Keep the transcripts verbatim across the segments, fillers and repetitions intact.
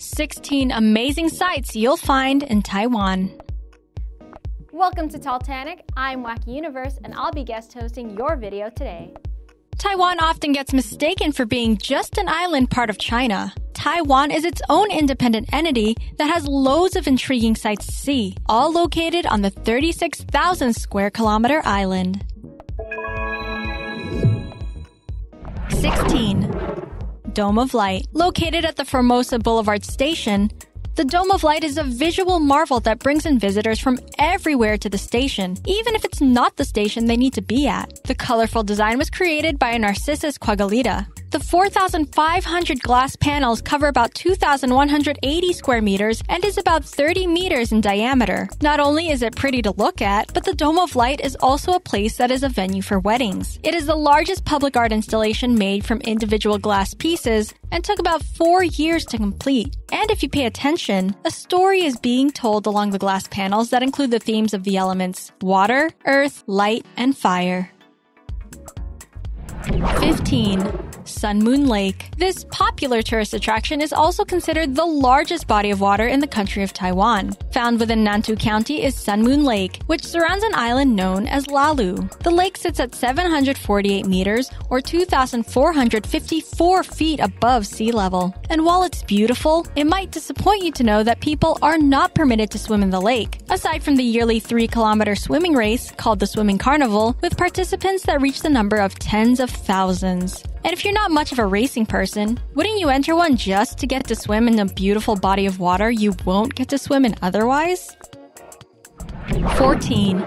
sixteen amazing sights you'll find in Taiwan. Welcome to Talltanic. I'm Wacky Universe, and I'll be guest hosting your video today. Taiwan often gets mistaken for being just an island part of China. Taiwan is its own independent entity that has loads of intriguing sights to see, all located on the thirty-six thousand square kilometer island. sixteen. Dome of Light. Located at the Formosa Boulevard station, the Dome of Light is a visual marvel that brings in visitors from everywhere to the station, even if it's not the station they need to be at. The colorful design was created by Narcisa Cuagalita. The four thousand five hundred glass panels cover about two thousand one hundred eighty square meters and is about thirty meters in diameter. Not only is it pretty to look at, but the Dome of Light is also a place that is a venue for weddings. It is the largest public art installation made from individual glass pieces and took about four years to complete. And if you pay attention, a story is being told along the glass panels that include the themes of the elements water, earth, light, and fire. fifteen. Sun Moon Lake. This popular tourist attraction is also considered the largest body of water in the country of Taiwan. Found within Nantou County is Sun Moon Lake, which surrounds an island known as Lalu. The lake sits at seven hundred forty-eight meters or two thousand four hundred fifty-four feet above sea level. And while it's beautiful, it might disappoint you to know that people are not permitted to swim in the lake, aside from the yearly three kilometer swimming race called the Swimming Carnival, with participants that reach the number of tens of thousands. And if you're not much of a racing person, wouldn't you enter one just to get to swim in a beautiful body of water you won't get to swim in otherwise? fourteen.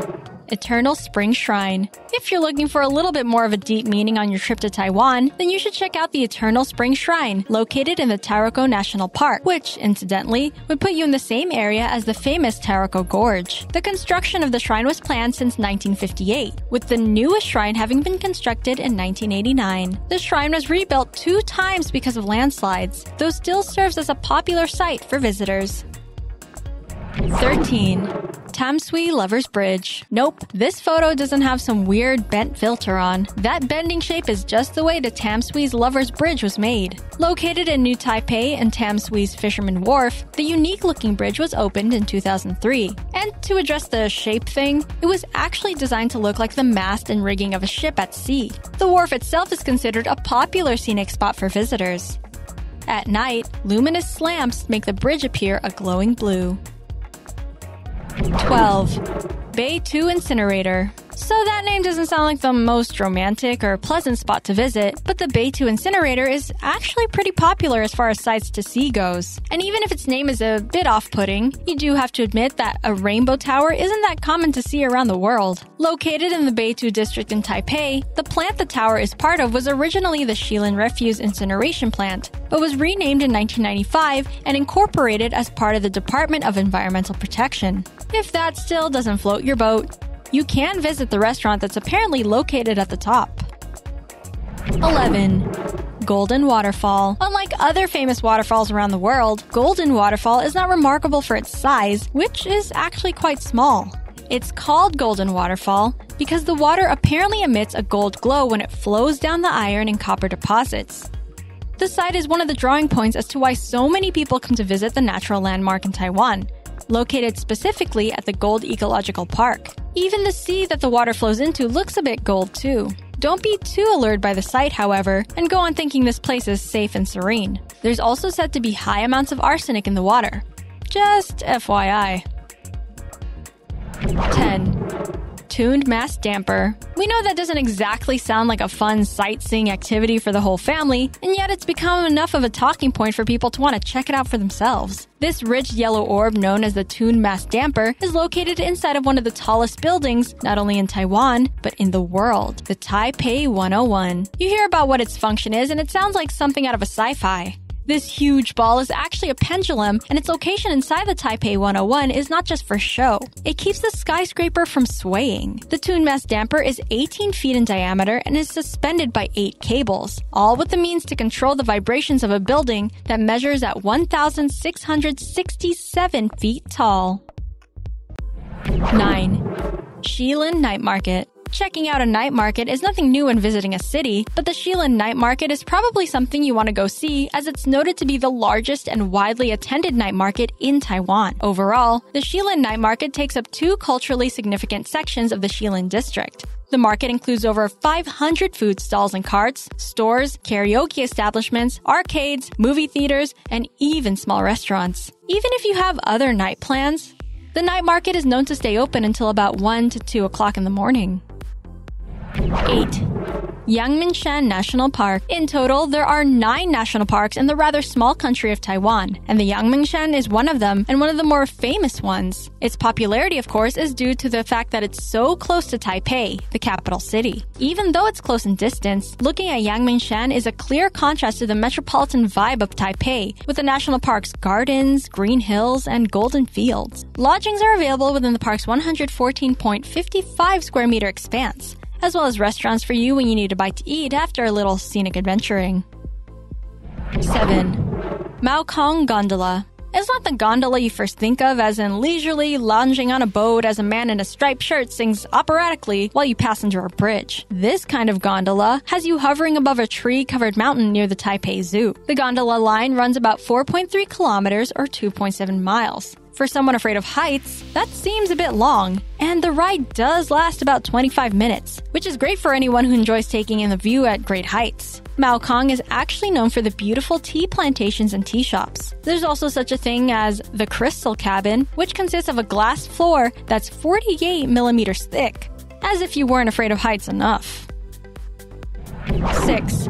Eternal Spring Shrine. If you're looking for a little bit more of a deep meaning on your trip to Taiwan, then you should check out the Eternal Spring Shrine, located in the Taroko National Park, which, incidentally, would put you in the same area as the famous Taroko Gorge. The construction of the shrine was planned since nineteen fifty-eight, with the newest shrine having been constructed in nineteen eighty-nine. The shrine was rebuilt two times because of landslides, though still serves as a popular site for visitors. thirteen. Tamsui Lovers' Bridge. Nope, this photo doesn't have some weird bent filter on. That bending shape is just the way the Tamsui's Lovers' Bridge was made. Located in New Taipei and Tamsui's Fisherman Wharf, the unique-looking bridge was opened in two thousand three. And to address the shape thing, it was actually designed to look like the mast and rigging of a ship at sea. The wharf itself is considered a popular scenic spot for visitors. At night, luminous lamps make the bridge appear a glowing blue. twelve. Beitou Incinerator. So that name doesn't sound like the most romantic or pleasant spot to visit, but the Beitou Incinerator is actually pretty popular as far as sights to see goes. And even if its name is a bit off-putting, you do have to admit that a rainbow tower isn't that common to see around the world. Located in the Beitou district in Taipei, the plant the tower is part of was originally the Shilin Refuse Incineration Plant, but was renamed in nineteen ninety-five and incorporated as part of the Department of Environmental Protection. If that still doesn't float your boat, you can visit the restaurant that's apparently located at the top. eleven. Golden Waterfall. Unlike other famous waterfalls around the world, Golden Waterfall is not remarkable for its size, which is actually quite small. It's called Golden Waterfall because the water apparently emits a gold glow when it flows down the iron and copper deposits. The site is one of the drawing points as to why so many people come to visit the natural landmark in Taiwan, located specifically at the Gold Ecological Park. Even the sea that the water flows into looks a bit gold too. Don't be too allured by the sight, however, and go on thinking this place is safe and serene. There's also said to be high amounts of arsenic in the water. Just F Y I. ten. Tuned Mass Damper. We know that doesn't exactly sound like a fun sightseeing activity for the whole family, and yet it's become enough of a talking point for people to want to check it out for themselves. This rich yellow orb known as the Tuned Mass Damper is located inside of one of the tallest buildings, not only in Taiwan, but in the world, the Taipei one oh one. You hear about what its function is, and it sounds like something out of a sci-fi. This huge ball is actually a pendulum, and its location inside the Taipei one oh one is not just for show. It keeps the skyscraper from swaying. The Tuned Mass Damper is eighteen feet in diameter and is suspended by eight cables, all with the means to control the vibrations of a building that measures at one thousand six hundred sixty-seven feet tall. nine. Shilin Night Market. Checking out a night market is nothing new when visiting a city, but the Shilin Night Market is probably something you want to go see, as it's noted to be the largest and widely attended night market in Taiwan. Overall, the Shilin Night Market takes up two culturally significant sections of the Shilin district. The market includes over five hundred food stalls and carts, stores, karaoke establishments, arcades, movie theaters, and even small restaurants. Even if you have other night plans, the night market is known to stay open until about one to two o'clock in the morning. eight. Yangmingshan National Park. In total, there are nine national parks in the rather small country of Taiwan, and the Yangmingshan is one of them and one of the more famous ones. Its popularity, of course, is due to the fact that it's so close to Taipei, the capital city. Even though it's close in distance, looking at Yangmingshan is a clear contrast to the metropolitan vibe of Taipei, with the national park's gardens, green hills, and golden fields. Lodgings are available within the park's one hundred fourteen point five five square meter expanse, as well as restaurants for you when you need a bite to eat after a little scenic adventuring. seven. Maokong Gondola. It's not the gondola you first think of, as in leisurely lounging on a boat as a man in a striped shirt sings operatically while you pass under a bridge. This kind of gondola has you hovering above a tree-covered mountain near the Taipei Zoo. The gondola line runs about four point three kilometers or two point seven miles. For someone afraid of heights, that seems a bit long, and the ride does last about twenty-five minutes, which is great for anyone who enjoys taking in the view at great heights. Maokong is actually known for the beautiful tea plantations and tea shops. There's also such a thing as the Crystal Cabin, which consists of a glass floor that's forty-eight millimeters thick, as if you weren't afraid of heights enough. six.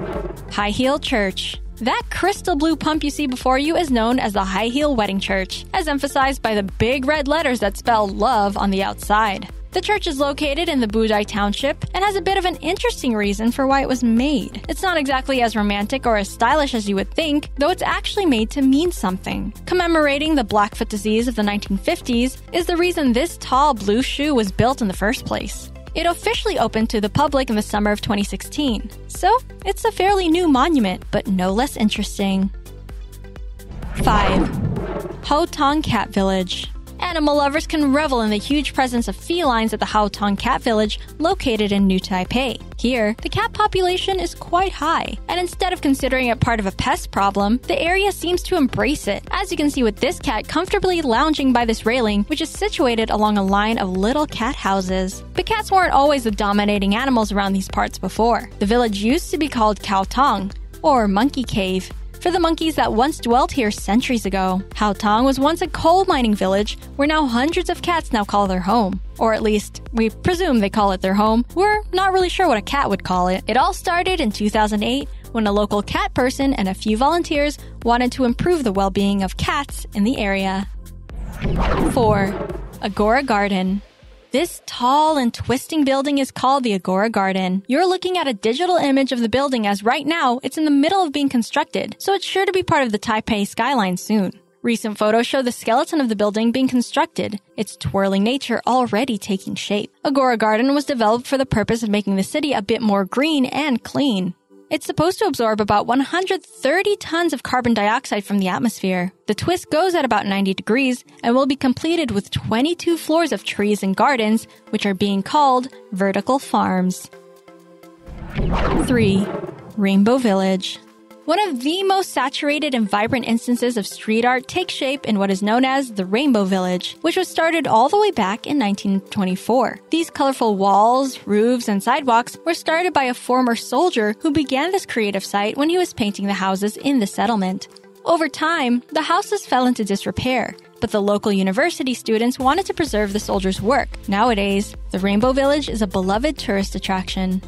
High Heel Church. That crystal blue pump you see before you is known as the High Heel Wedding Church, as emphasized by the big red letters that spell love on the outside. The church is located in the Budai Township and has a bit of an interesting reason for why it was made. It's not exactly as romantic or as stylish as you would think, though it's actually made to mean something. Commemorating the Blackfoot disease of the nineteen fifties is the reason this tall blue shoe was built in the first place. It officially opened to the public in the summer of twenty sixteen, so it's a fairly new monument, but no less interesting. five. Houtong Cat Village. Animal lovers can revel in the huge presence of felines at the Houtong Cat Village, located in New Taipei. Here, the cat population is quite high, and instead of considering it part of a pest problem, the area seems to embrace it, as you can see with this cat comfortably lounging by this railing, which is situated along a line of little cat houses. But cats weren't always the dominating animals around these parts before. The village used to be called Cowtong, or Monkey Cave, for the monkeys that once dwelt here centuries ago. Houtong was once a coal mining village where now hundreds of cats now call their home. Or at least, we presume they call it their home. We're not really sure what a cat would call it. It all started in two thousand eight when a local cat person and a few volunteers wanted to improve the well-being of cats in the area. four. Agora Garden. This tall and twisting building is called the Agora Garden. You're looking at a digital image of the building, as right now it's in the middle of being constructed, so it's sure to be part of the Taipei skyline soon. Recent photos show the skeleton of the building being constructed, its twirling nature already taking shape. Agora Garden was developed for the purpose of making the city a bit more green and clean. It's supposed to absorb about one hundred thirty tons of carbon dioxide from the atmosphere. The twist goes at about ninety degrees and will be completed with twenty-two floors of trees and gardens, which are being called vertical farms. three. Rainbow Village. One of the most saturated and vibrant instances of street art takes shape in what is known as the Rainbow Village, which was started all the way back in nineteen twenty-four. These colorful walls, roofs, and sidewalks were started by a former soldier who began this creative site when he was painting the houses in the settlement. Over time, the houses fell into disrepair, but the local university students wanted to preserve the soldier's work. Nowadays, the Rainbow Village is a beloved tourist attraction.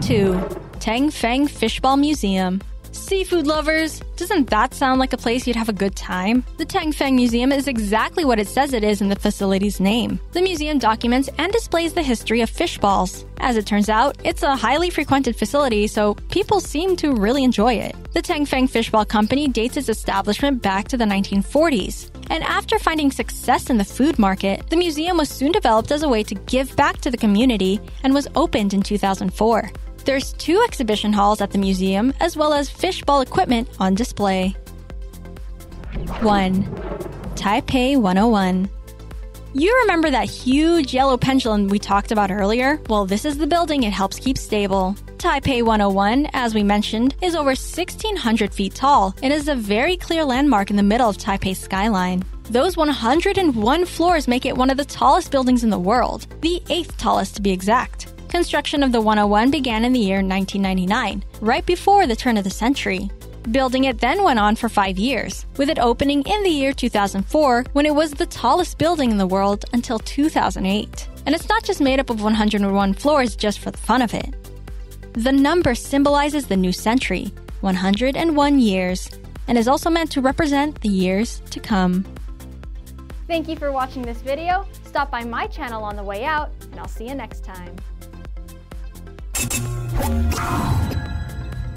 two. Tang Feng Fishball Museum. Seafood lovers, doesn't that sound like a place you'd have a good time? The Tang Feng Museum is exactly what it says it is in the facility's name. The museum documents and displays the history of fish balls. As it turns out, it's a highly frequented facility, so people seem to really enjoy it. The Tang Feng Fishball Company dates its establishment back to the nineteen forties, and after finding success in the food market, the museum was soon developed as a way to give back to the community and was opened in two thousand four. There's two exhibition halls at the museum, as well as fishball equipment on display. one. Taipei one oh one. You remember that huge yellow pendulum we talked about earlier? Well, this is the building it helps keep stable. Taipei one oh one, as we mentioned, is over sixteen hundred feet tall and is a very clear landmark in the middle of Taipei's skyline. Those one hundred one floors make it one of the tallest buildings in the world, the eighth tallest to be exact. Construction of the one oh one began in the year nineteen ninety-nine, right before the turn of the century. Building it then went on for five years, with it opening in the year two thousand four when it was the tallest building in the world until two thousand eight. And it's not just made up of one hundred one floors just for the fun of it. The number symbolizes the new century, one hundred one years, and is also meant to represent the years to come. Thank you for watching this video. Stop by my channel on the way out, and I'll see you next time.